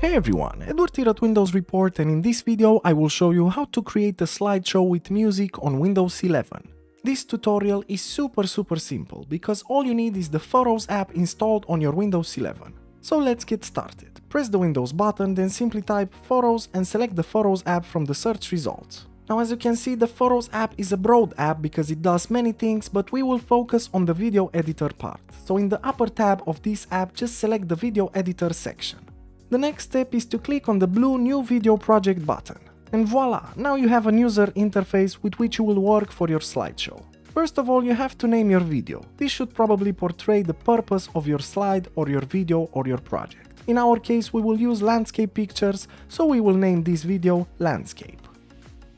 Hey everyone, Edward here at Windows Report, and in this video I will show you how to create a slideshow with music on Windows 11. This tutorial is super simple because all you need is the Photos app installed on your Windows 11. So let's get started. Press the Windows button, then simply type Photos and select the Photos app from the search results. Now as you can see, the Photos app is a broad app because it does many things, but we will focus on the video editor part. So in the upper tab of this app, just select the video editor section. The next step is to click on the blue New Video Project button. And voila, now you have a user interface with which you will work for your slideshow. First of all, you have to name your video. This should probably portray the purpose of your slide or your video or your project. In our case, we will use landscape pictures, so we will name this video Landscape.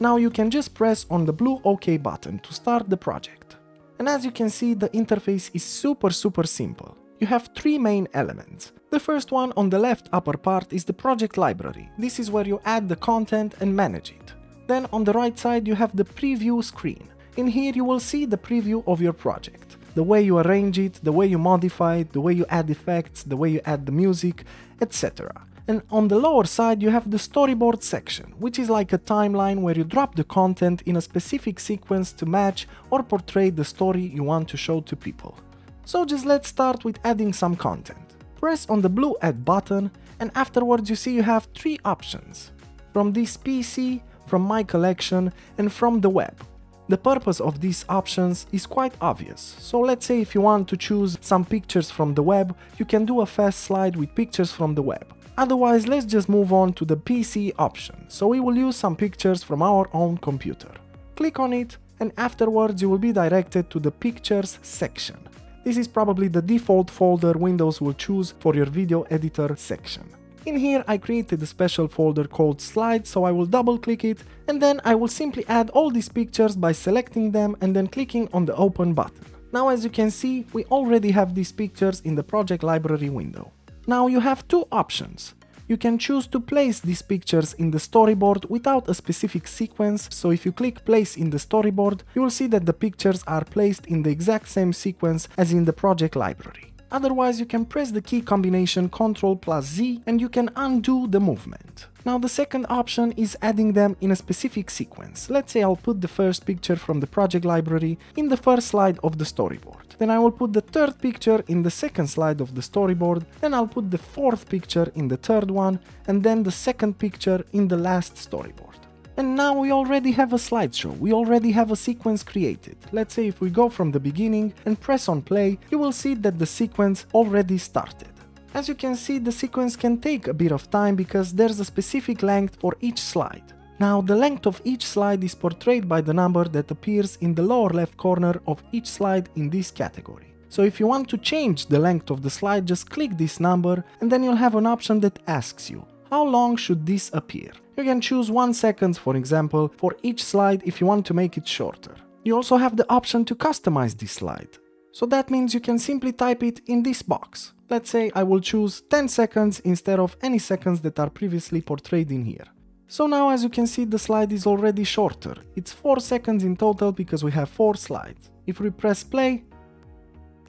Now you can just press on the blue OK button to start the project. And as you can see, the interface is super simple. You have three main elements. The first one on the left upper part is the project library. This is where you add the content and manage it. Then on the right side you have the preview screen. In here you will see the preview of your project. The way you arrange it, the way you modify it, the way you add effects, the way you add the music, etc. And on the lower side you have the storyboard section, which is like a timeline where you drop the content in a specific sequence to match or portray the story you want to show to people. So just let's start with adding some content. Press on the blue Add button, and afterwards you see you have three options. From this PC, from my collection, and from the web. The purpose of these options is quite obvious. So let's say if you want to choose some pictures from the web, you can do a fast slide with pictures from the web. Otherwise, let's just move on to the PC option. So we will use some pictures from our own computer. Click on it, and afterwards you will be directed to the Pictures section. This is probably the default folder Windows will choose for your video editor section. In here I created a special folder called Slides, so I will double click it, and then I will simply add all these pictures by selecting them and then clicking on the Open button. Now as you can see, we already have these pictures in the project library window. Now you have two options. You can choose to place these pictures in the storyboard without a specific sequence, so if you click place in the storyboard, you will see that the pictures are placed in the exact same sequence as in the project library. Otherwise, you can press the key combination Ctrl+Z and you can undo the movement. Now the second option is adding them in a specific sequence. Let's say I'll put the first picture from the project library in the first slide of the storyboard. Then I will put the third picture in the second slide of the storyboard, then I'll put the fourth picture in the third one, and then the second picture in the last storyboard. And now we already have a slideshow, we already have a sequence created. Let's say if we go from the beginning and press on play, you will see that the sequence already started. As you can see, the sequence can take a bit of time because there's a specific length for each slide. Now the length of each slide is portrayed by the number that appears in the lower left corner of each slide in this category. So if you want to change the length of the slide, just click this number and then you'll have an option that asks you, how long should this appear? You can choose 1 second, for example, for each slide if you want to make it shorter. You also have the option to customize this slide. So that means you can simply type it in this box. Let's say I will choose 10 seconds instead of any seconds that are previously portrayed in here. So now as you can see, the slide is already shorter. It's 4 seconds in total because we have 4 slides. If we press play,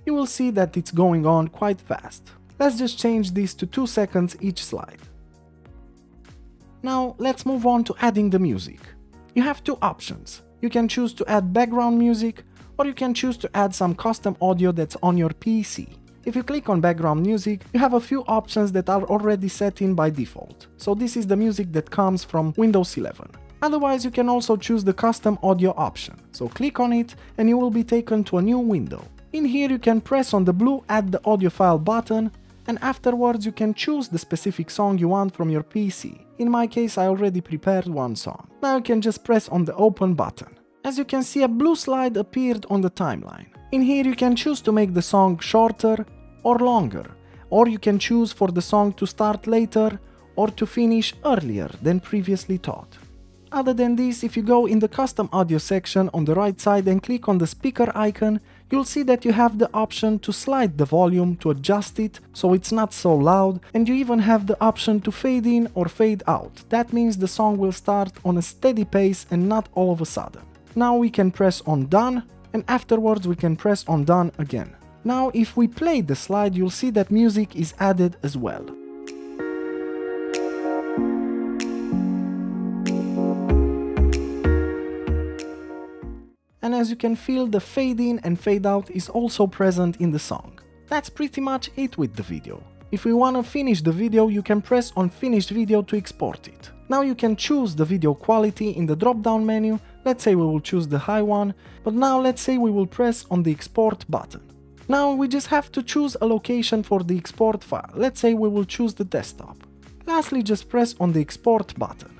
you will see that it's going on quite fast. Let's just change this to 2 seconds each slide. Now let's move on to adding the music. You have two options. You can choose to add background music, or you can choose to add some custom audio that's on your PC. If you click on background music, you have a few options that are already set in by default. So this is the music that comes from Windows 11. Otherwise, you can also choose the custom audio option. So click on it and you will be taken to a new window. In here, you can press on the blue Add the audio file button, and afterwards you can choose the specific song you want from your PC. In my case, I already prepared one song. Now you can just press on the Open button. As you can see, a blue slide appeared on the timeline. In here you can choose to make the song shorter or longer, or you can choose for the song to start later or to finish earlier than previously thought. Other than this, if you go in the custom audio section on the right side and click on the speaker icon, you'll see that you have the option to slide the volume to adjust it so it's not so loud, and you even have the option to fade in or fade out. That means the song will start on a steady pace and not all of a sudden. Now we can press on Done, and afterwards we can press on Done again. Now if we play the slide, you'll see that music is added as well. and as you can feel, the fade in and fade out is also present in the song. That's pretty much it with the video. If we wanna finish the video, you can press on Finished Video to export it. Now you can choose the video quality in the drop-down menu. Let's say we will choose the high one, but now let's say we will press on the export button. Now we just have to choose a location for the export file. Let's say we will choose the desktop. Lastly, just press on the export button.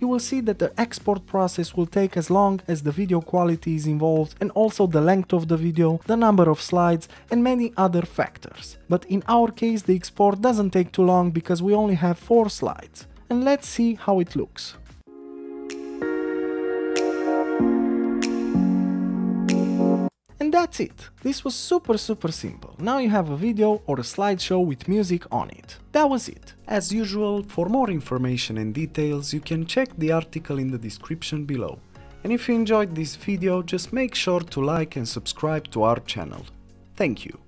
You will see that the export process will take as long as the video quality is involved, and also the length of the video, the number of slides, and many other factors. But in our case, the export doesn't take too long because we only have 4 slides. And let's see how it looks. And that's it. This was super simple. Now you have a video or a slideshow with music on it. That was it. As usual, for more information and details, you can check the article in the description below. And if you enjoyed this video, just make sure to like and subscribe to our channel. Thank you.